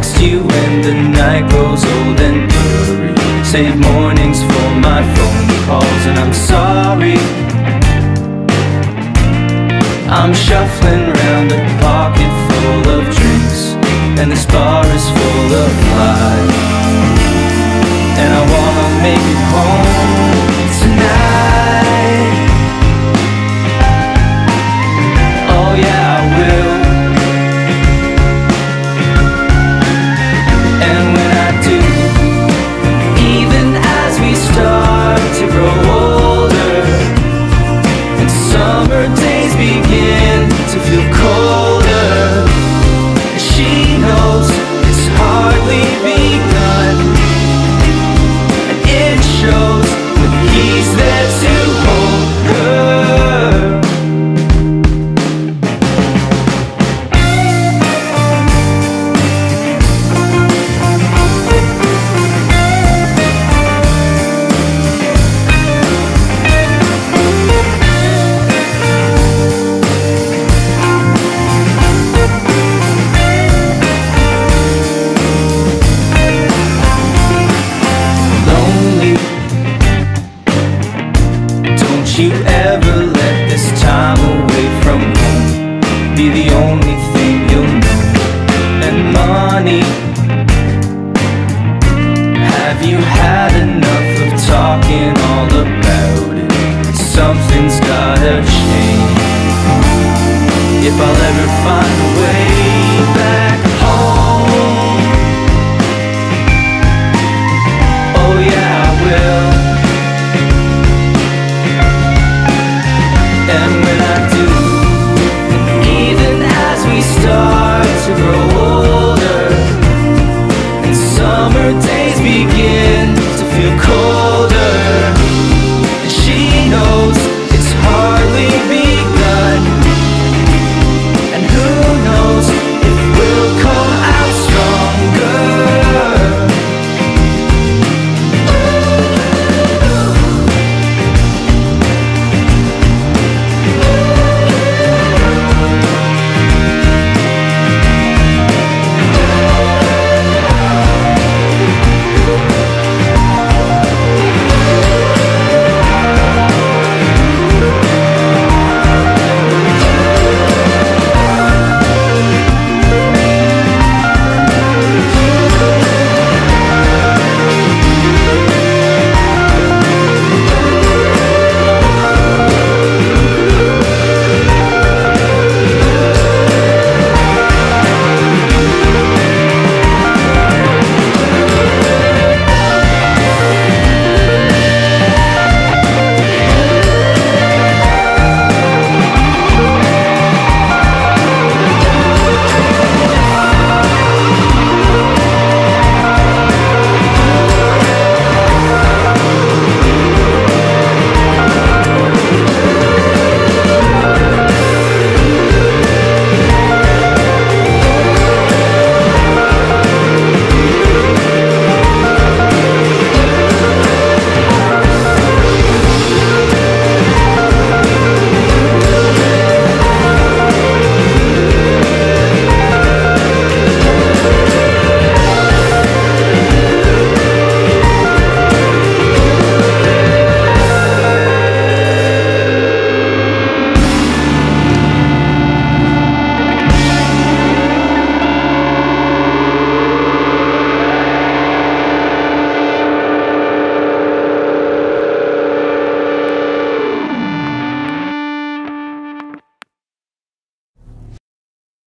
text you when the night grows old and blurry. Save mornings for my phone calls, and I'm sorry I'm shuffling round a pocket full of drinks, and this bar is full of lies. And I want